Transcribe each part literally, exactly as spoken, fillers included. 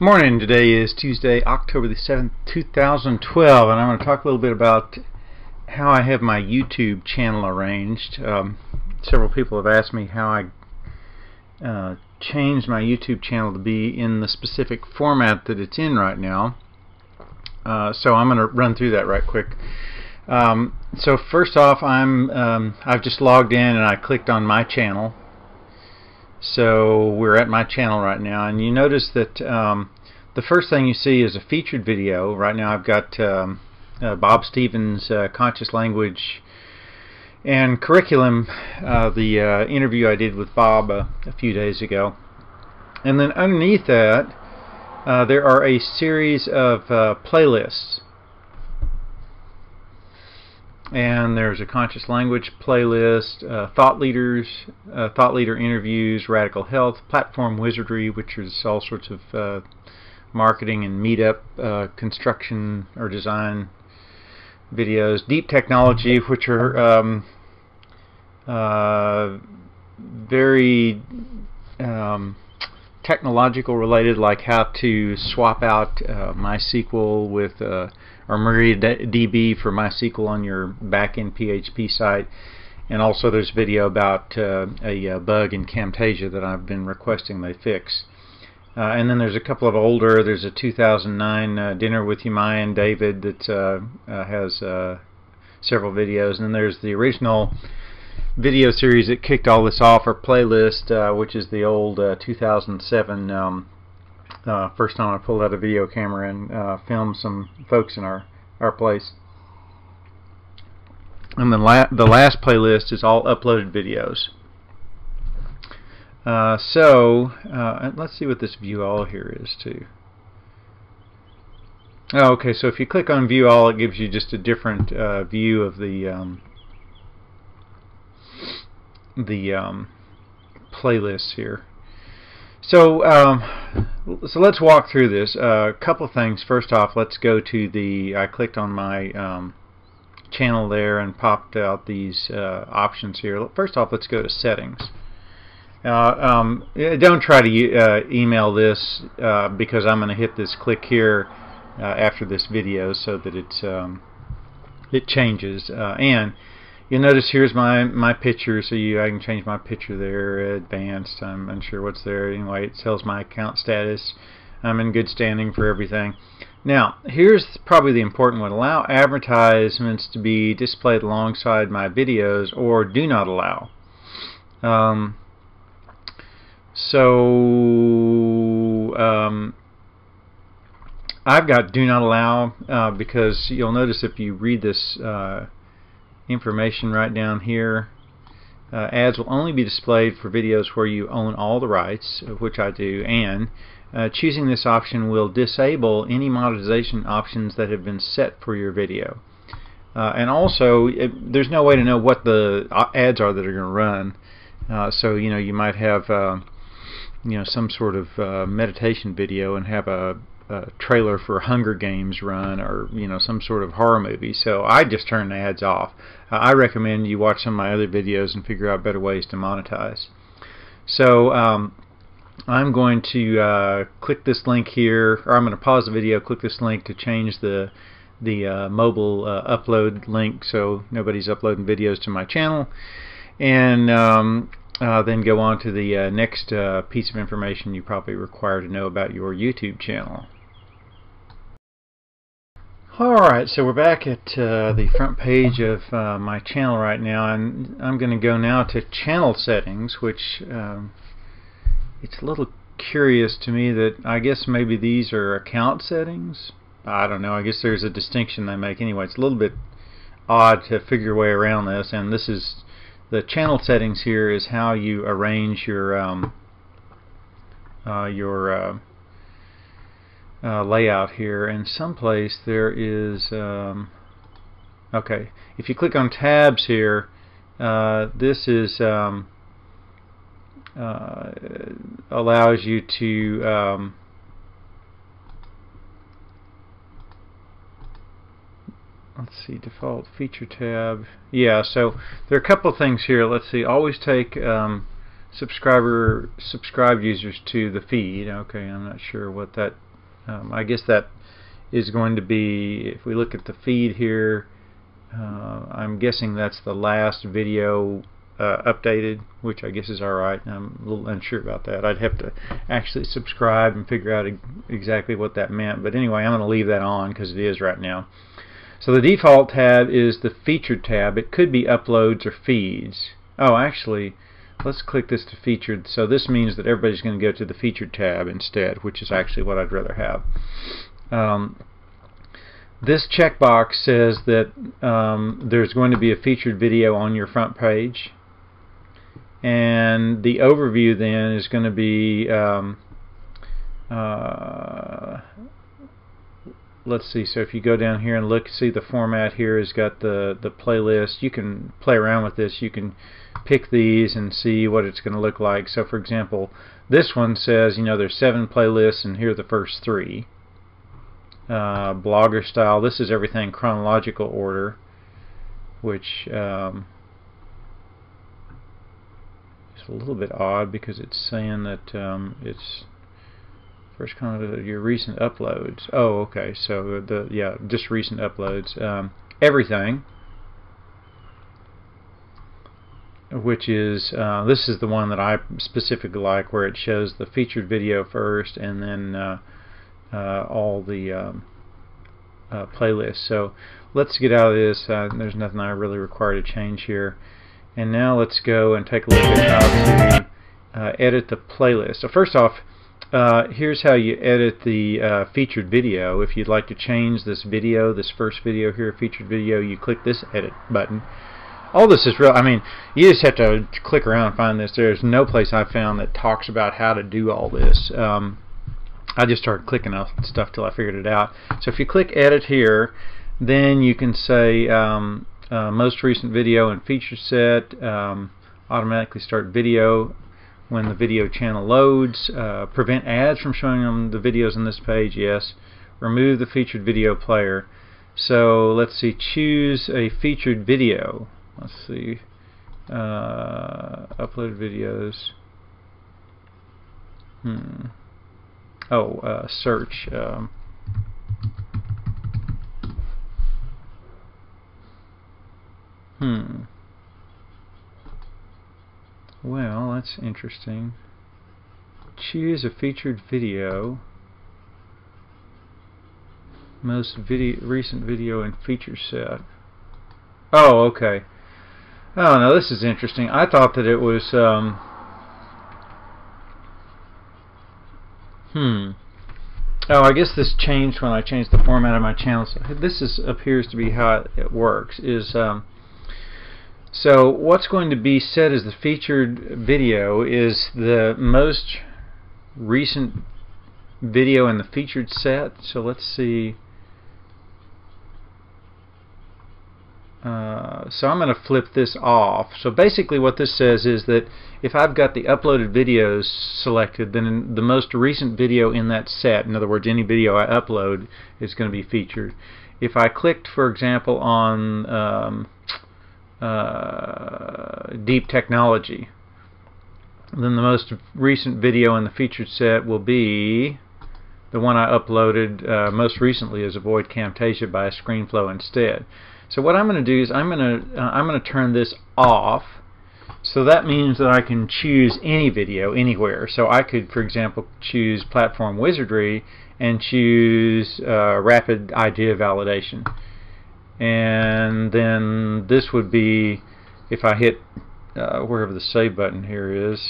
Morning. Today is Tuesday, October the seventh, two thousand twelve, and I'm going to talk a little bit about how I have my YouTube channel arranged. Um, several people have asked me how I uh, changed my YouTube channel to be in the specific format that it's in right now. Uh, so I'm going to run through that right quick. Um, so first off, I'm um, I've just logged in and I clicked on my channel. So we're at my channel right now, and you notice that um, the first thing you see is a featured video. Right now I've got um, uh, Bob Stevens, uh, Conscious Language and Curriculum, uh, the uh, interview I did with Bob uh, a few days ago. And then underneath that uh, there are a series of uh, playlists. And there's a Conscious Language playlist, uh, Thought Leaders, uh, Thought Leader Interviews, Radical Health, Platform Wizardry, which is all sorts of uh, marketing and meetup, uh, construction or design videos, Deep Technology, which are um, uh, very um, technological related, like how to swap out uh, MySQL with uh, or MariaDB for MySQL on your backend P H P site, and also there's a video about uh, a uh, bug in Camtasia that I've been requesting they fix. Uh, and then there's a couple of older. There's a two thousand nine uh, Dinner with Yumaya and David that uh, uh, has uh, several videos, and then there's the original video series that kicked all this off, or playlist, uh, which is the old uh, two thousand seven. Um, Uh, first time I pulled out a video camera and uh, filmed some folks in our our place. And the la the last playlist is all uploaded videos. Uh, so uh, let's see what this view all here is too. Oh, okay, so if you click on view all, it gives you just a different uh, view of the um, the um, playlists here. So um, so let's walk through this. A uh, couple of things. First off, let's go to the. I clicked on my um, channel there and popped out these uh, options here. First off, let's go to settings. Uh, um, don't try to uh, email this uh, because I'm going to hit this click here uh, after this video so that it's um, it changes. Uh, and you'll notice here's my my picture, so you I can change my picture there. Advanced, I'm unsure what's there. Anyway, it tells my account status. I'm in good standing for everything. Now, here's probably the important one. Allow advertisements to be displayed alongside my videos, or do not allow. Um, so um, I've got do not allow uh, because you'll notice if you read this Uh, information right down here. Uh, ads will only be displayed for videos where you own all the rights, which I do, and uh, choosing this option will disable any monetization options that have been set for your video. Uh, and also, it, there's no way to know what the ads are that are going to run. Uh, so, you know, you might have uh, you know, some sort of uh, meditation video and have a Uh, trailer for Hunger Games run, or you know, some sort of horror movie. So I just turn the ads off. Uh, I recommend you watch some of my other videos and figure out better ways to monetize. So um, I'm going to uh, click this link here, or I'm going to pause the video, click this link to change the the uh, mobile uh, upload link so nobody's uploading videos to my channel, and um, Uh, then go on to the uh, next uh, piece of information you probably require to know about your YouTube channel. Alright, so we're back at uh, the front page of uh, my channel right now, and I'm going to go now to channel settings, which um, it's a little curious to me that I guess maybe these are account settings. I don't know, I guess there's a distinction they make anyway. It's a little bit odd to figure a way around this, and this is the channel settings here is how you arrange your um, uh, your uh, uh, layout here. And someplace there is um, okay. If you click on tabs here, uh, this is um, uh, allows you to um, let's see, default feature tab. Yeah, so there are a couple of things here. Let's see, always take um, subscriber subscribed users to the feed. Okay, I'm not sure what that Um, I guess that is going to be, if we look at the feed here, uh, I'm guessing that's the last video uh, updated, which I guess is alright. I'm a little unsure about that. I'd have to actually subscribe and figure out e- exactly what that meant. But anyway, I'm going to leave that on because it is right now. So the default tab is the featured tab. It could be uploads or feeds. Oh, actually, let's click this to featured. So this means that everybody's going to go to the featured tab instead, which is actually what I'd rather have. Um, this checkbox says that um, there's going to be a featured video on your front page, and the overview then is going to be um, uh, let's see, so if you go down here and look, see the format here has got the, the playlist. You can play around with this. You can pick these and see what it's going to look like. So for example, this one says, you know, there's seven playlists and here are the first three. Uh, blogger style, this is everything chronological order, which um, is a little bit odd because it's saying that um, it's first comment, your recent uploads. Oh, okay. So the yeah, just recent uploads. Um, everything, which is uh, this is the one that I specifically like, where it shows the featured video first, and then uh, uh, all the um, uh, playlists. So let's get out of this. Uh, there's nothing I really require to change here. And now let's go and take a look at how to uh, edit the playlist. So first off. Uh, here's how you edit the uh, featured video. If you'd like to change this video, this first video here, featured video, you click this edit button. All this is real. I mean, you just have to click around and find this. There's no place I found that talks about how to do all this. Um, I just started clicking off stuff till I figured it out. So if you click edit here, then you can say um, uh, most recent video and feature set, um, automatically start video when the video channel loads, uh, prevent ads from showing them the videos on this page, yes, remove the featured video player. So let's see, choose a featured video. Let's see, uh, upload videos. Hmm. Oh, uh, search. Um, hmm. Well, that's interesting. Choose a featured video. Most video, recent video and feature set. Oh, okay. Oh, no, this is interesting. I thought that it was... Um, hmm. Oh, I guess this changed when I changed the format of my channel. So this is, appears to be how it works. Is... Um, So what's going to be set as the featured video is the most recent video in the featured set. So let's see. Uh, so I'm going to flip this off. So basically what this says is that if I've got the uploaded videos selected, then the most recent video in that set, in other words any video I upload, is going to be featured. If I clicked, for example, on um, Uh, deep technology, then the most recent video in the featured set will be the one I uploaded uh, most recently, is Avoid Camtasia by ScreenFlow instead. So what I'm going to do is I'm going to uh, I'm going to turn this off. So that means that I can choose any video anywhere. So I could, for example, choose Platform Wizardry and choose uh, Rapid Idea Validation. And then this would be, if I hit uh, wherever the save button here is,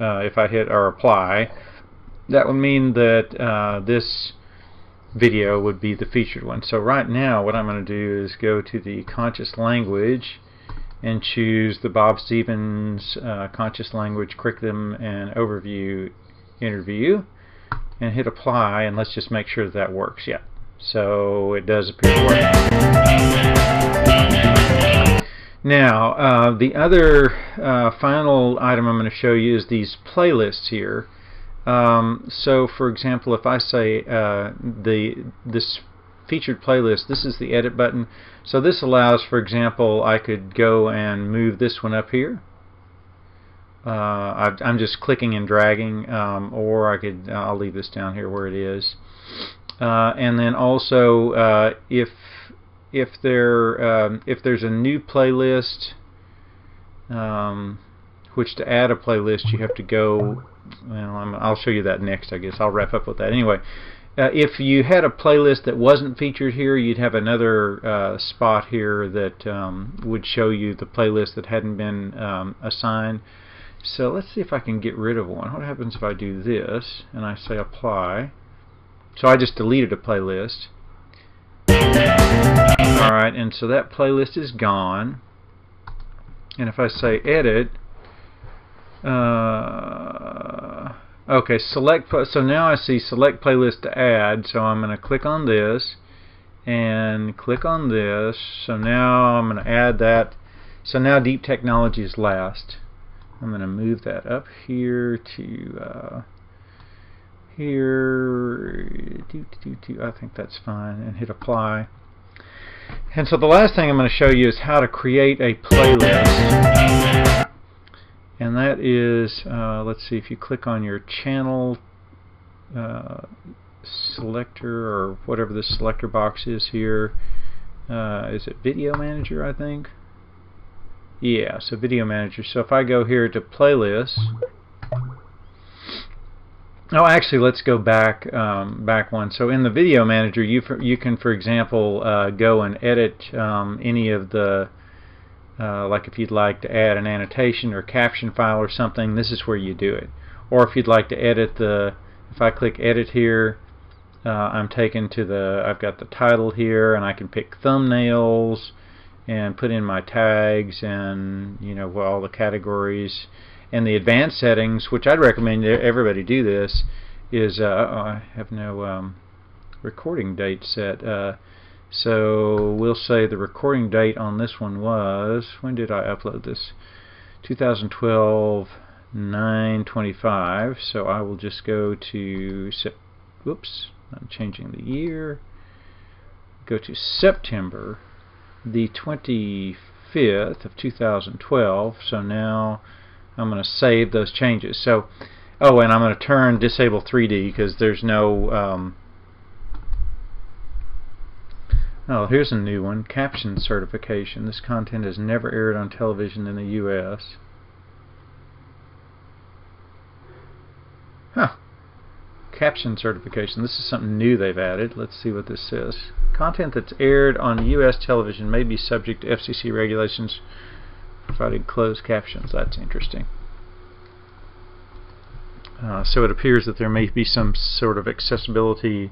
uh, if I hit or apply, that would mean that uh, this video would be the featured one. So right now what I'm going to do is go to the Conscious Language and choose the Bob Stevens uh, Conscious Language Curriculum and Overview Interview and hit apply, and let's just make sure that, that works. Yeah. So it does appear to work. Now, uh, the other uh, final item I'm going to show you is these playlists here. Um, so, for example, if I say uh, the this featured playlist, this is the edit button. So this allows, for example, I could go and move this one up here. Uh, I've, I'm just clicking and dragging, um, or I could. Uh, I'll leave this down here where it is. Uh, and then also, uh, if if there um, if there's a new playlist, um, which to add a playlist you have to go. Well, I'm, I'll show you that next. I guess I'll wrap up with that anyway. Uh, if you had a playlist that wasn't featured here, you'd have another uh, spot here that um, would show you the playlist that hadn't been um, assigned. So let's see if I can get rid of one. What happens if I do this and I say apply? So I just deleted a playlist. Alright, and so that playlist is gone. And if I say edit, uh, okay, select. So now I see select playlist to add. So I'm going to click on this and click on this. So now I'm going to add that. So now Deep Technology is last. I'm going to move that up here to uh, here. Do, do, do, do. I think that's fine, and hit apply. And so the last thing I'm going to show you is how to create a playlist. And that is, uh, let's see, if you click on your channel uh, selector or whatever the selector box is here, uh, is it Video Manager, I think? Yeah, so Video Manager. So if I go here to Playlists, oh, actually, let's go back um, back one. So in the Video Manager, you for, you can, for example, uh, go and edit um, any of the. Uh, like if you'd like to add an annotation or caption file or something, this is where you do it. Or if you'd like to edit the, if I click edit here, uh, I'm taken to the, I've got the title here, and I can pick thumbnails and put in my tags and, you know, all the categories. And the advanced settings, which I'd recommend everybody do this, is, uh, I have no um, recording date set. Uh, So we'll say the recording date on this one was, when did I upload this? twenty twelve, nine twenty-five. So I will just go to, whoops, I'm changing the year. Go to September the twenty-fifth of two thousand twelve. So now I'm going to save those changes. So, oh, and I'm going to turn disable three D because there's no... Um, Oh, here's a new one. Caption certification. This content has never aired on television in the U S Huh. Caption certification. This is something new they've added. Let's see what this says. Content that's aired on U S television may be subject to F C C regulations provided closed captions. That's interesting. Uh, so it appears that there may be some sort of accessibility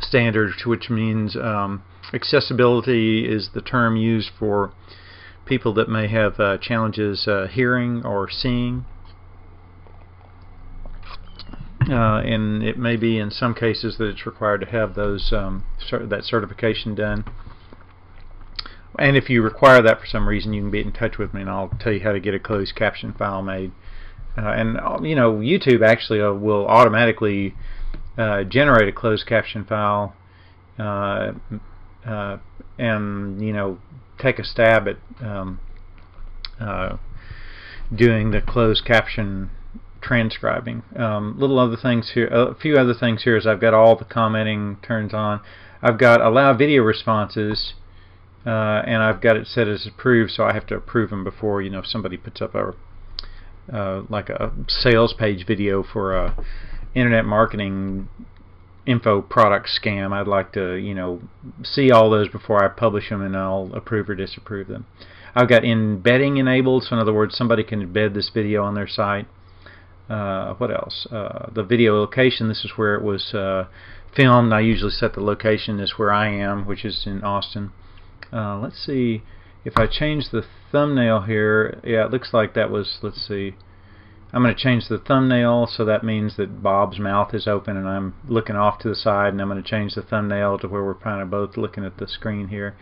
standards, which means um, accessibility is the term used for people that may have uh, challenges uh, hearing or seeing, uh, and it may be in some cases that it's required to have those um, cert that certification done. And if you require that for some reason, you can be in touch with me, and I'll tell you how to get a closed caption file made. Uh, and you know, YouTube actually uh, will automatically Uh, generate a closed caption file uh, uh, and, you know, take a stab at um, uh, doing the closed caption transcribing. Um, little other things here, a few other things here is I've got all the commenting turns on. I've got allow video responses, uh, and I've got it set as approved, so I have to approve them before, you know, if somebody puts up a uh, like a sales page video for a internet marketing info product scam. I'd like to, you know, see all those before I publish them, and I'll approve or disapprove them. I've got embedding enabled, so in other words, somebody can embed this video on their site. Uh, what else? Uh, the video location. This is where it was uh, filmed. I usually set the location as where I am, which is in Austin. Uh, let's see if I change the thumbnail here. Yeah, it looks like that was. Let's see. I'm going to change the thumbnail, so that means that Bob's mouth is open and I'm looking off to the side, and I'm going to change the thumbnail to where we're kind of both looking at the screen here.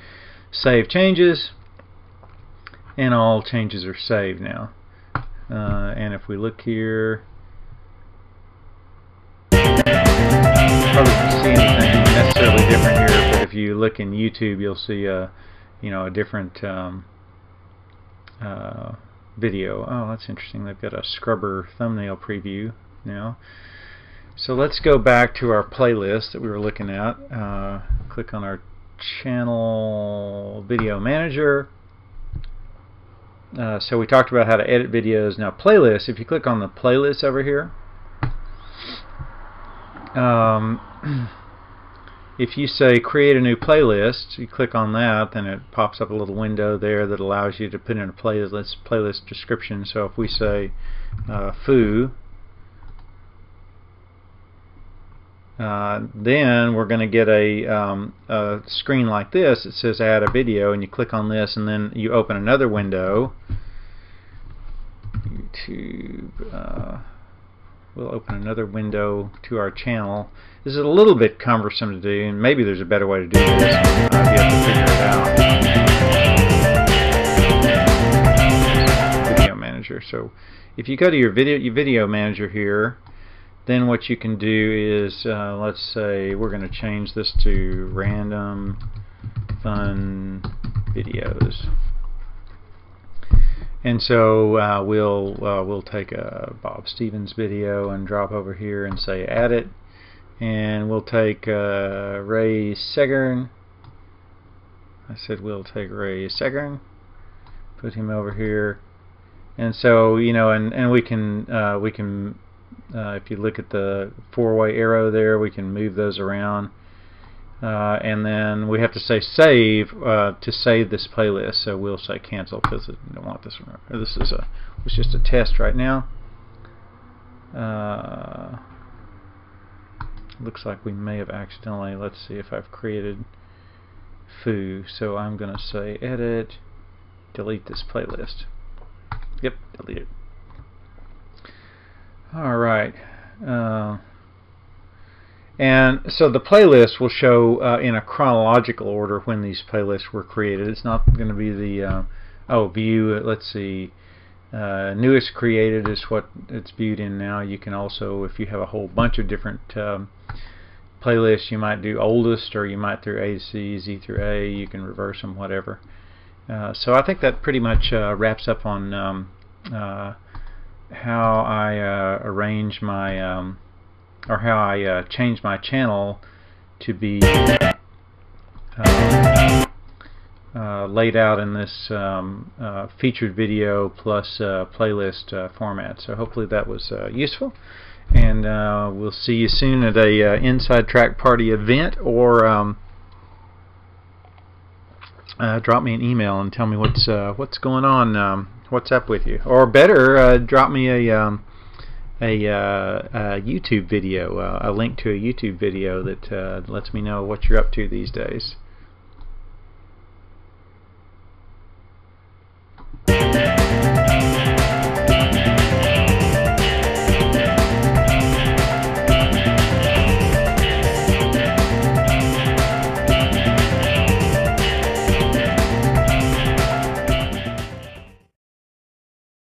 Save changes, and all changes are saved now. Uh, and if we look here, probably can't see anything necessarily different here, but if you look in YouTube, you'll see a, you know, a different um, uh, video. Oh, that's interesting. They've got a scrubber thumbnail preview now. So let's go back to our playlist that we were looking at. Uh, click on our channel video manager. Uh, so we talked about how to edit videos. Now playlists, if you click on the playlist over here, um, if you say create a new playlist, you click on that, then it pops up a little window there that allows you to put in a playlist, playlist description. So if we say uh, foo, uh, then we're going to get a, um, a screen like this. It says add a video, and you click on this, and then you open another window. YouTube. Uh, We'll open another window to our channel. This is a little bit cumbersome to do, and maybe there's a better way to do this. Uh, you have to figure it out. Video manager. So, if you go to your video your video manager here, then what you can do is, uh, let's say we're going to change this to random fun videos. And so uh, we'll uh, we'll take a Bob Stevens video and drop over here and say add it, and we'll take uh, Ray Segern. I said we'll take Ray Segern, put him over here, and so you know, and and we can uh, we can uh, if you look at the four-way arrow there, we can move those around. Uh, and then we have to say save uh, to save this playlist. So we'll say cancel because we don't want this one. This is a it's just a test right now. Uh, looks like we may have accidentally. Let's see if I've created foo. So I'm going to say edit, delete this playlist. Yep, delete it. All right. Uh, And so the playlist will show uh, in a chronological order when these playlists were created. It's not going to be the uh, oh view. Let's see, uh, newest created is what it's viewed in now. You can also, if you have a whole bunch of different um, playlists, you might do oldest, or you might through A to C, Z through A. You can reverse them, whatever. Uh, so I think that pretty much uh, wraps up on um, uh, how I uh, arrange my. Um, or how I uh, change my channel to be uh, uh, laid out in this um, uh, featured video plus uh, playlist uh, format. So hopefully that was uh, useful, and uh, we'll see you soon at a uh, Inside Track Party event, or um, uh, drop me an email and tell me what's uh, what's going on, um, what's up with you, or better, uh, drop me a um, A, uh, a YouTube video, uh, a link to a YouTube video that uh, lets me know what you're up to these days.